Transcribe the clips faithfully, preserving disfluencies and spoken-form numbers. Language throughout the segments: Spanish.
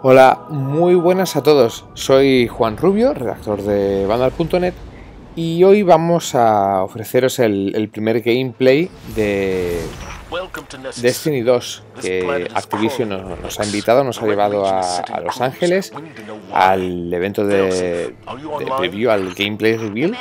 Hola, muy buenas a todos. Soy Juan Rubio, redactor de Vandal punto net, y hoy vamos a ofreceros el, el primer gameplay de Destiny dos que Activision nos, nos ha invitado, nos ha llevado a, a Los Ángeles al evento de, de preview, al gameplay review,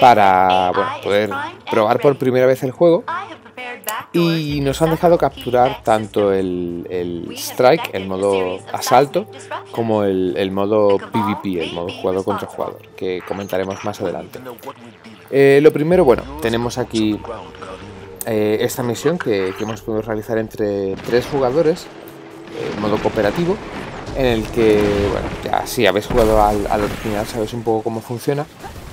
para bueno, poder probar por primera vez el juego. Y nos han dejado capturar tanto el, el strike, el modo asalto, como el, el modo PvP, el modo jugador contra jugador, que comentaremos más adelante. Eh, lo primero, bueno, tenemos aquí eh, esta misión que, que hemos podido realizar entre tres jugadores, eh, modo cooperativo, en el que, bueno, ya si habéis jugado al, al original sabéis un poco cómo funciona.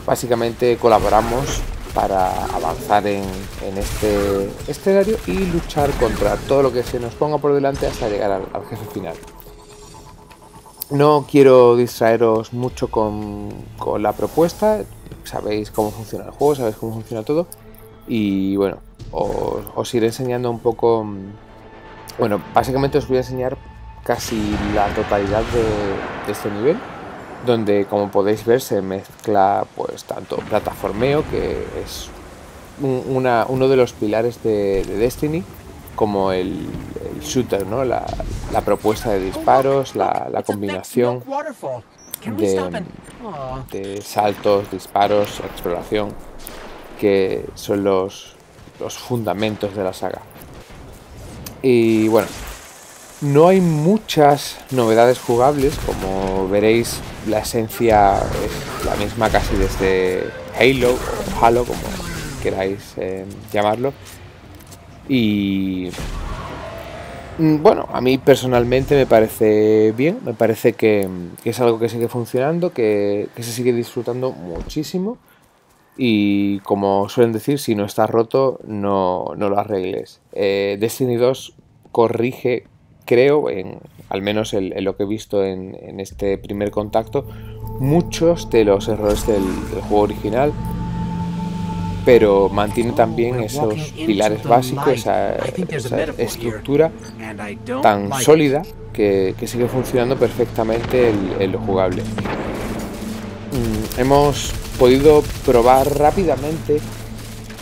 Básicamente colaboramos para avanzar en, en este escenario y luchar contra todo lo que se nos ponga por delante hasta llegar al, al jefe final. No quiero distraeros mucho con, con la propuesta, sabéis cómo funciona el juego, sabéis cómo funciona todo, y bueno, os, os iré enseñando un poco. Bueno, básicamente os voy a enseñar casi la totalidad de, de este nivel, donde, como podéis ver, se mezcla pues tanto plataformeo, que es un, una, uno de los pilares de, de Destiny, como el, el shooter, ¿no? la, la propuesta de disparos, la, la combinación de, de saltos, disparos, exploración, que son los, los fundamentos de la saga. Y bueno, no hay muchas novedades jugables, como veréis la esencia es la misma casi desde Halo o Halo, como queráis eh, llamarlo. Y bueno, a mí personalmente me parece bien, me parece que, que es algo que sigue funcionando, que, que se sigue disfrutando muchísimo, y como suelen decir, si no está roto no, no lo arregles. eh, Destiny dos corrige, creo, en, al menos en, en lo que he visto en, en este primer contacto, muchos de los errores del, del juego original, pero mantiene también esos pilares básicos, esa, esa estructura tan sólida que, que sigue funcionando perfectamente en, en lo jugable. Hemos podido probar rápidamente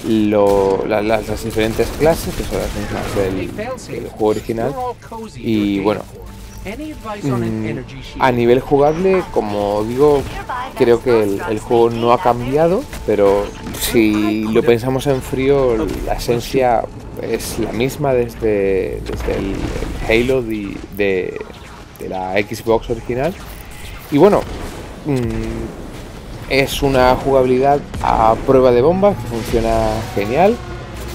Lo, la, las, las diferentes clases, que son las mismas del, del juego original, y bueno, mmm, a nivel jugable, como digo, creo que el, el juego no ha cambiado, pero si lo pensamos en frío, la esencia es la misma desde, desde el, el Halo de, de, de la Xbox original. Y bueno, mmm, es una jugabilidad a prueba de bombas que funciona genial,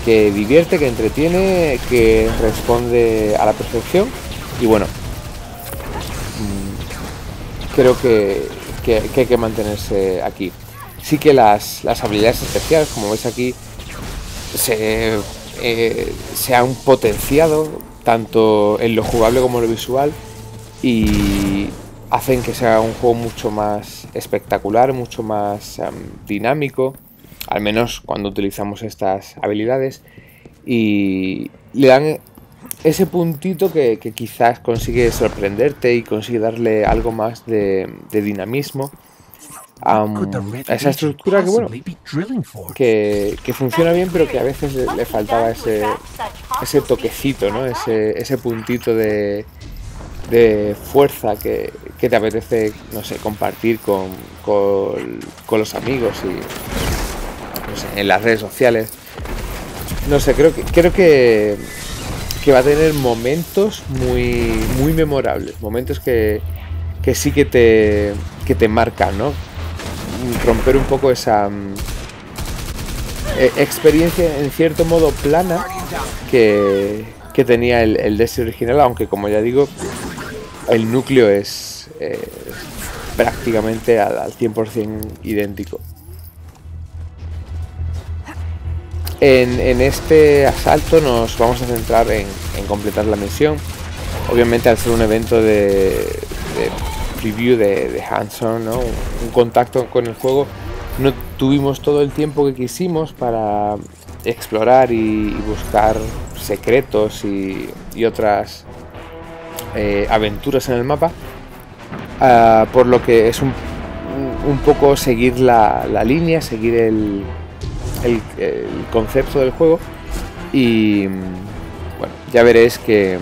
que divierte, que entretiene, que responde a la perfección. Y bueno, creo que, que, que hay que mantenerse aquí. Sí que las, las habilidades especiales, como veis aquí, se, eh, se han potenciado tanto en lo jugable como en lo visual, y hacen que sea un juego mucho más espectacular, mucho más um, dinámico, al menos cuando utilizamos estas habilidades, y le dan ese puntito que, que quizás consigue sorprenderte y consigue darle algo más de, de dinamismo a, a esa estructura que, bueno, que, que funciona bien, pero que a veces le, le faltaba ese, ese toquecito, ¿no? ese, ese puntito de... de fuerza que, que te apetece, no sé, compartir con, con, con los amigos y no sé, en las redes sociales. No sé, creo que creo que, que va a tener momentos muy, muy memorables, momentos que, que sí que te, que te marcan, ¿no? Romper un poco esa eh, experiencia en cierto modo plana que, que tenía el, el Destiny original, aunque, como ya digo, el núcleo es eh, prácticamente al, al cien por cien idéntico. En, en este asalto nos vamos a centrar en, en completar la misión. Obviamente, al ser un evento de, de preview, de, de hands-on, ¿no? un, un contacto con el juego, no tuvimos todo el tiempo que quisimos para explorar y, y buscar secretos y, y otras eh, aventuras en el mapa, uh, por lo que es un, un poco seguir la, la línea, seguir el, el, el concepto del juego. Y bueno, ya veréis que,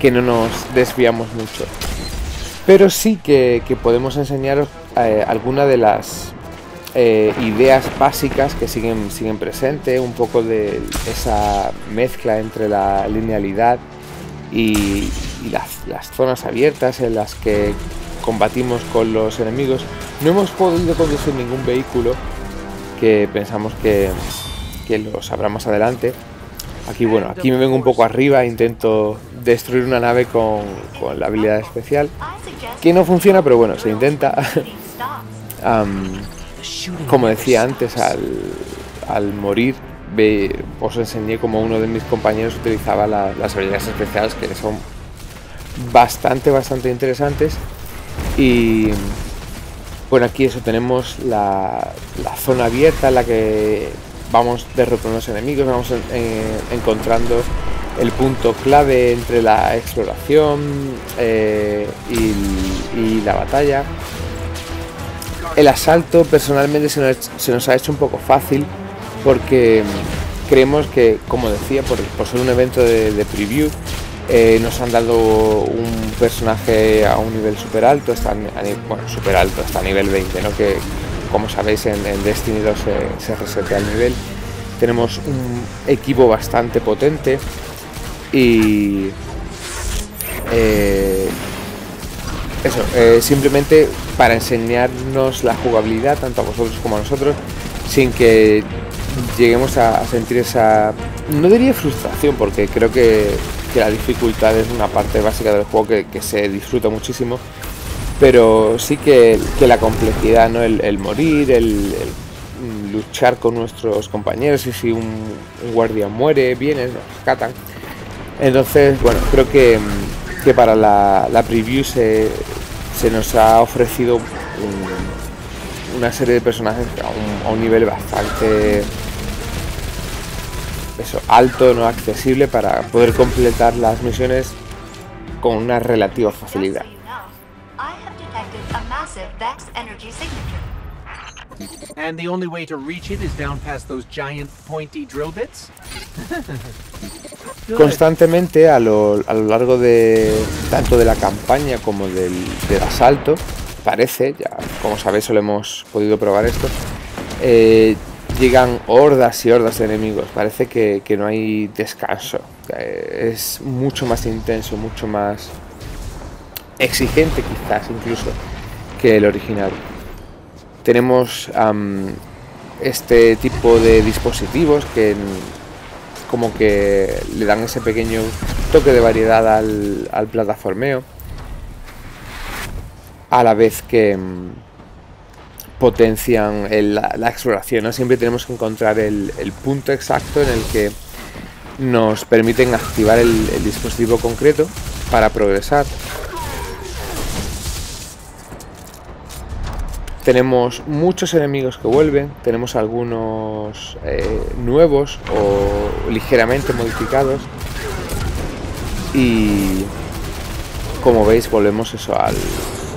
que no nos desviamos mucho, pero sí que, que podemos enseñaros eh, alguna de las eh, ideas básicas que siguen, siguen presente, un poco de esa mezcla entre la linealidad y, y las, las zonas abiertas en las que combatimos con los enemigos. No hemos podido conducir ningún vehículo, que pensamos que, que lo sabrá más adelante. Aquí, bueno, aquí me vengo un poco arriba e intento destruir una nave con, con la habilidad especial, que no funciona, pero bueno, se intenta. um, como decía antes, al, al morir, ve, os enseñé como uno de mis compañeros utilizaba la, las habilidades especiales, que son bastante, bastante interesantes. Y bueno, aquí eso, tenemos la, la zona abierta en la que vamos derrotando a los enemigos, vamos en, eh, encontrando el punto clave entre la exploración eh, y, y la batalla. El asalto personalmente se nos, se nos ha hecho un poco fácil, porque creemos que, como decía, por, por ser un evento de, de preview, eh, nos han dado un personaje a un nivel super alto, está, bueno, super alto, hasta nivel veinte, ¿no? Que, como sabéis, en, en Destiny dos se, se resetea el nivel. Tenemos un equipo bastante potente y eh, eso, eh, simplemente para enseñarnos la jugabilidad tanto a vosotros como a nosotros, sin que lleguemos a, a sentir esa, no diría frustración, porque creo que, que la dificultad es una parte básica del juego que, que se disfruta muchísimo. Pero sí que, que la complejidad, ¿no? el, el morir, el, el luchar con nuestros compañeros, y si un, un guardia muere, vienen, nos rescatan. Entonces, bueno, creo que, que para la, la preview se, se nos ha ofrecido un, una serie de personajes a un, a un nivel bastante eso, alto, no accesible, para poder completar las misiones con una relativa facilidad. And the only way to reach it is down past those giant pointy drill bits. Constantemente a lo, a lo largo de tanto de la campaña como del, del asalto, parece, ya como sabéis solo hemos podido probar esto, eh, llegan hordas y hordas de enemigos. Parece que, que no hay descanso, eh, es mucho más intenso, mucho más exigente quizás incluso que el original. Tenemos um, este tipo de dispositivos que como que le dan ese pequeño toque de variedad al, al plataformeo, a la vez que um, potencian el, la, la exploración, ¿no? Siempre tenemos que encontrar el, el punto exacto en el que nos permiten activar el, el dispositivo concreto para progresar. Tenemos muchos enemigos que vuelven, tenemos algunos eh, nuevos o ligeramente modificados, y como veis volvemos eso al,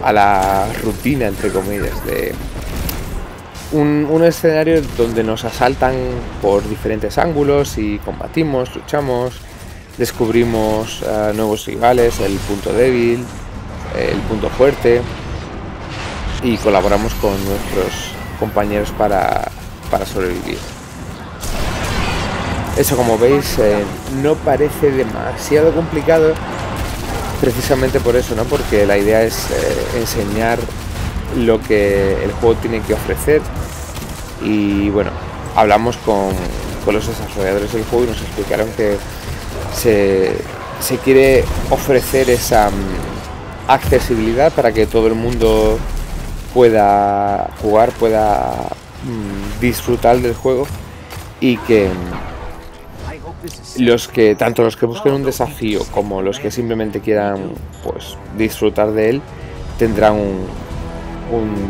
a la rutina, entre comillas, de un, un escenario donde nos asaltan por diferentes ángulos y combatimos, luchamos, descubrimos eh, nuevos rivales, el punto débil, el punto fuerte, y colaboramos con nuestros compañeros para, para sobrevivir. Eso, como veis, eh, no parece demasiado complicado, precisamente por eso, ¿no? Porque la idea es eh, enseñar lo que el juego tiene que ofrecer. Y bueno, hablamos con, con los desarrolladores del juego y nos explicaron que se, se quiere ofrecer esa um, accesibilidad para que todo el mundo pueda jugar, pueda mmm, disfrutar del juego, y que mmm, los que tanto los que busquen un desafío como los que simplemente quieran pues disfrutar de él tendrán un, un,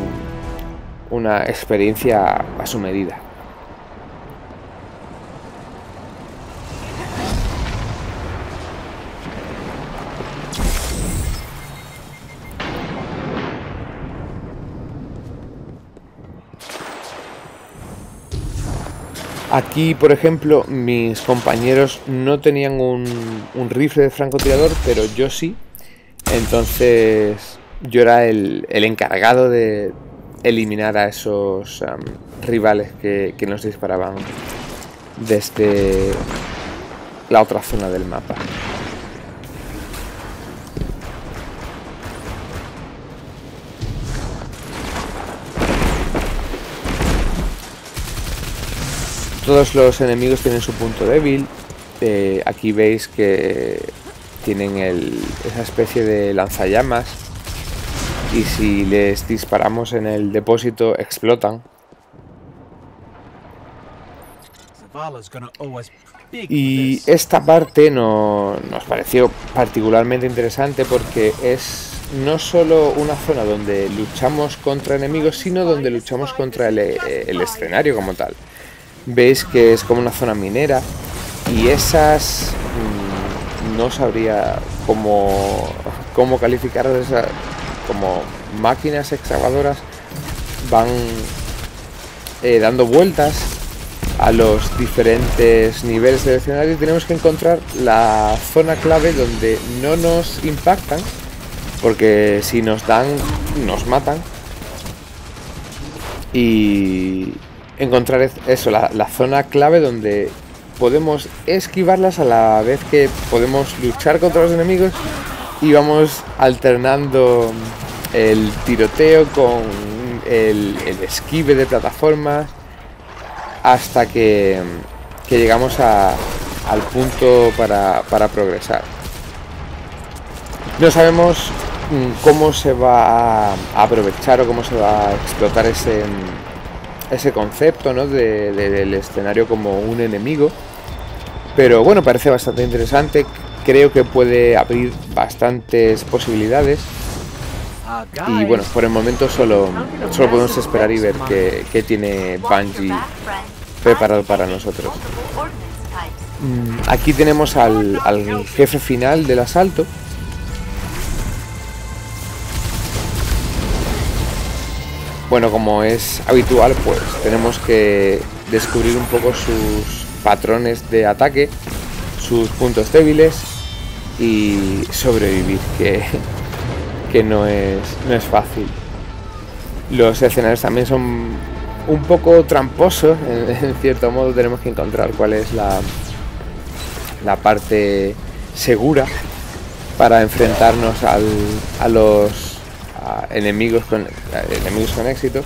una experiencia a su medida. Aquí, por ejemplo, mis compañeros no tenían un, un rifle de francotirador, pero yo sí. Entonces yo era el, el encargado de eliminar a esos um, rivales que, que nos disparaban desde la otra zona del mapa. Todos los enemigos tienen su punto débil. Eh, aquí veis que tienen el, esa especie de lanzallamas, y si les disparamos en el depósito explotan. Y esta parte no, nos pareció particularmente interesante porque es no solo una zona donde luchamos contra enemigos, sino donde luchamos contra el, el escenario como tal. Veis que es como una zona minera, y esas mmm, no sabría cómo, cómo calificarlas, como máquinas excavadoras van eh, dando vueltas a los diferentes niveles del escenario, y tenemos que encontrar la zona clave donde no nos impactan, porque si nos dan nos matan, y encontrar eso, la, la zona clave donde podemos esquivarlas a la vez que podemos luchar contra los enemigos, y vamos alternando el tiroteo con el, el esquive de plataformas hasta que, que llegamos a, al punto para, para progresar. No sabemos cómo se va a aprovechar o cómo se va a explotar ese... ese concepto, ¿no? de, de, del escenario como un enemigo, pero bueno, parece bastante interesante. Creo que puede abrir bastantes posibilidades, y bueno, por el momento solo, solo podemos esperar y ver qué, qué tiene Bungie preparado para nosotros. Aquí tenemos al, al jefe final del asalto. Bueno, como es habitual, pues tenemos que descubrir un poco sus patrones de ataque, sus puntos débiles, y sobrevivir, que, que no es, no es fácil. Los escenarios también son un poco tramposos, en, en cierto modo. Tenemos que encontrar cuál es la, la parte segura para enfrentarnos al, a los... enemigos con enemigos con éxito,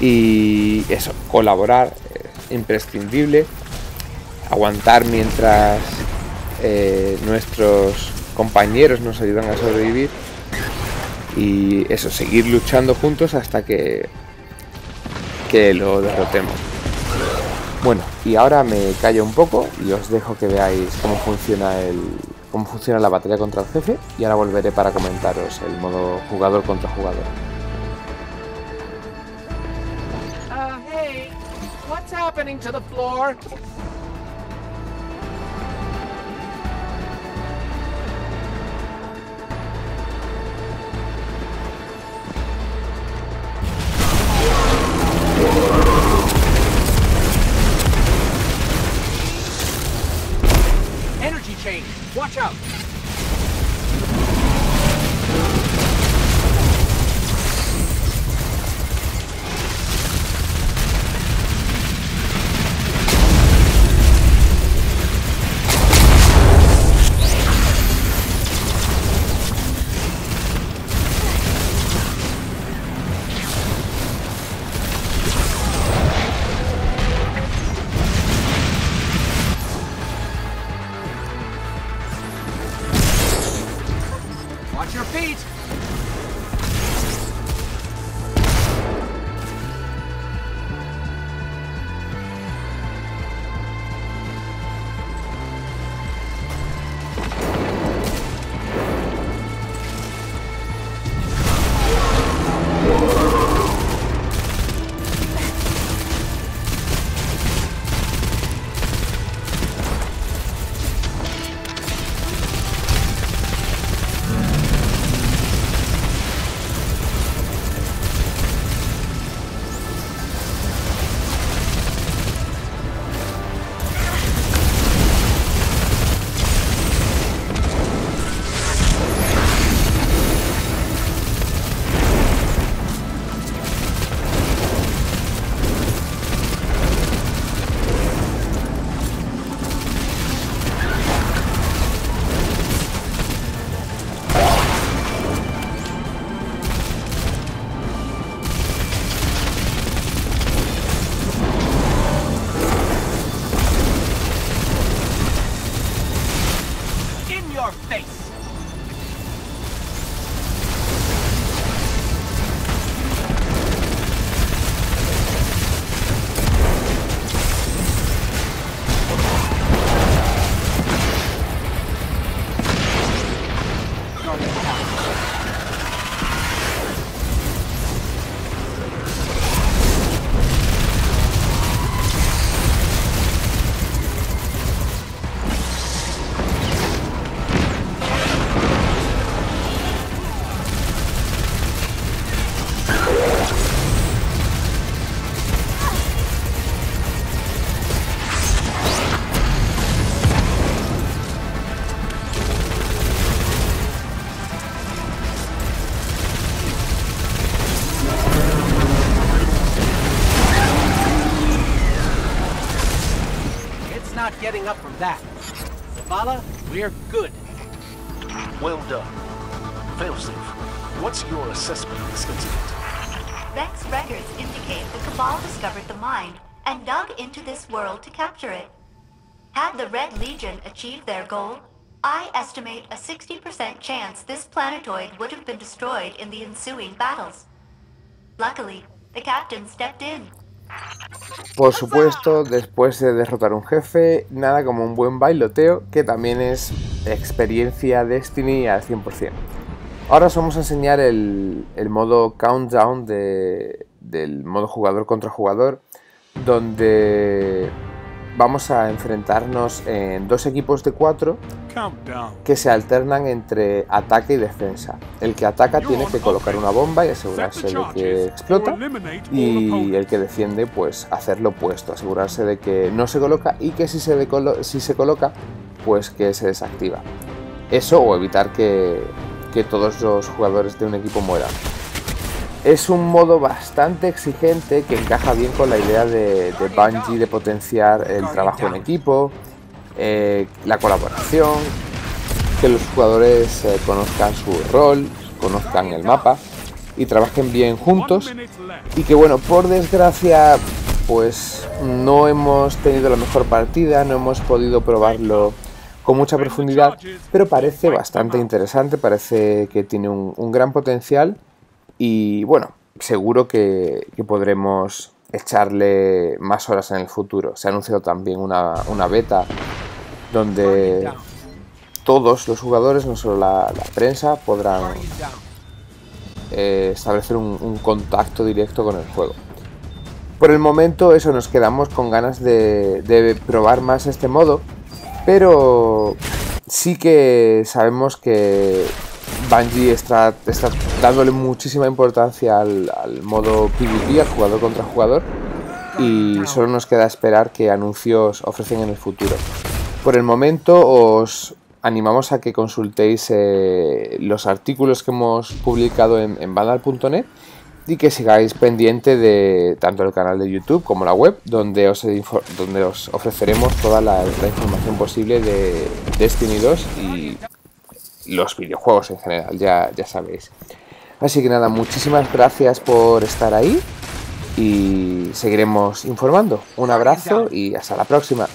y eso, colaborar es imprescindible, aguantar mientras eh, nuestros compañeros nos ayudan a sobrevivir, y eso, seguir luchando juntos hasta que que lo derrotemos. Bueno, y ahora me callo un poco y os dejo que veáis cómo funciona el cómo funciona la batalla contra el jefe, y ahora volveré para comentaros el modo jugador contra jugador. Uh, hey, what's happening to the floor? Energy change. Watch out. your face. Getting up from that. Zavala, we're good. Well done. Failsafe, what's your assessment of this incident? Vex records indicate the Cabal discovered the mine and dug into this world to capture it. Had the Red Legion achieved their goal, I estimate a sixty percent chance this planetoid would have been destroyed in the ensuing battles. Luckily, the captain stepped in. Por supuesto, después de derrotar a un jefe, nada como un buen bailoteo, que también es experiencia Destiny al cien por cien. Ahora os vamos a enseñar el, el modo countdown de, del modo jugador contra jugador, donde vamos a enfrentarnos en dos equipos de cuatro que se alternan entre ataque y defensa. El que ataca tiene que colocar una bomba y asegurarse de que explota, y el que defiende pues hacer lo opuesto, asegurarse de que no se coloca y que si se, si se coloca pues que se desactiva. Eso o evitar que, que todos los jugadores de un equipo mueran. Es un modo bastante exigente que encaja bien con la idea de, de Bungie de potenciar el trabajo en equipo, eh, la colaboración, que los jugadores eh, conozcan su rol, conozcan el mapa y trabajen bien juntos, y que bueno, por desgracia pues no hemos tenido la mejor partida, no hemos podido probarlo con mucha profundidad, pero parece bastante interesante, parece que tiene un, un gran potencial. Y bueno, seguro que, que podremos echarle más horas en el futuro. Se ha anunciado también una, una beta donde todos los jugadores, no solo la, la prensa, podrán eh, establecer un, un contacto directo con el juego. Por el momento eso, nos quedamos con ganas de, de probar más este modo, pero sí que sabemos que Bungie está, está dándole muchísima importancia al, al modo PvP, al jugador contra jugador, y solo nos queda esperar qué anuncios ofrecen en el futuro. Por el momento os animamos a que consultéis eh, los artículos que hemos publicado en, en Vandal punto net y que sigáis pendiente de tanto el canal de YouTube como la web, donde os, donde os ofreceremos toda la, la información posible de Destiny dos y los videojuegos en general, ya, ya sabéis. Así que nada, muchísimas gracias por estar ahí y seguiremos informando. Un abrazo y hasta la próxima.